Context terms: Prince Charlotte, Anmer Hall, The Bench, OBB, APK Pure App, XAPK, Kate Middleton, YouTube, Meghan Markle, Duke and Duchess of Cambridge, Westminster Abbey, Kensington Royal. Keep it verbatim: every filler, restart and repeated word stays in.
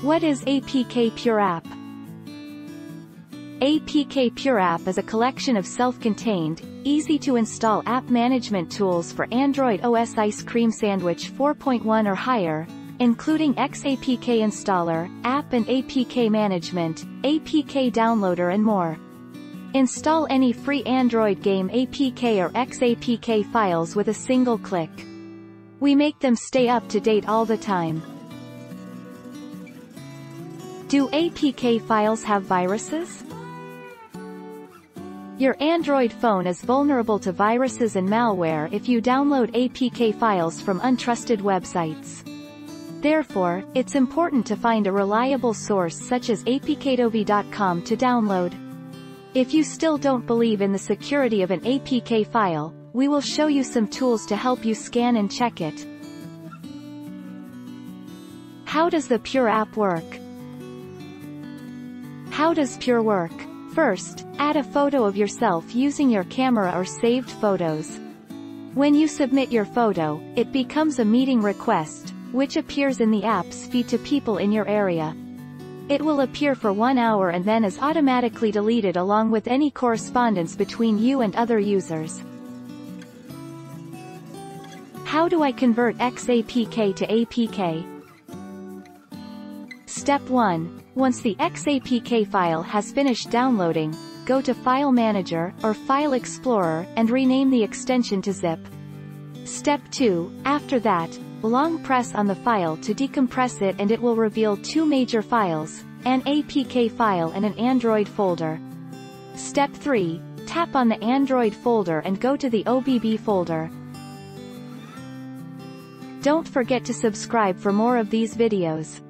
What is A P K Pure App? A P K Pure App is a collection of self-contained, easy-to-install app management tools for Android O S Ice Cream Sandwich four point one or higher, including X A P K Installer, App and A P K Management, A P K Downloader and more. Install any free Android game A P K or X A P K files with a single click. We make them stay up to date all the time. Do A P K files have viruses? Your Android phone is vulnerable to viruses and malware if you download A P K files from untrusted websites. Therefore, it's important to find a reliable source such as A P K dovi dot com to download. If you still don't believe in the security of an A P K file, we will show you some tools to help you scan and check it. How does the Pure app work? How does Pure work? First, add a photo of yourself using your camera or saved photos. When you submit your photo, it becomes a meeting request, which appears in the app's feed to people in your area. It will appear for one hour and then is automatically deleted along with any correspondence between you and other users. How do I convert X A P K to A P K? Step one. Once the X A P K file has finished downloading, go to File Manager or File Explorer and rename the extension to zip. Step two. After that, long press on the file to decompress it and it will reveal two major files, an A P K file and an Android folder. Step three. Tap on the Android folder and go to the O B B folder. Don't forget to subscribe for more of these videos.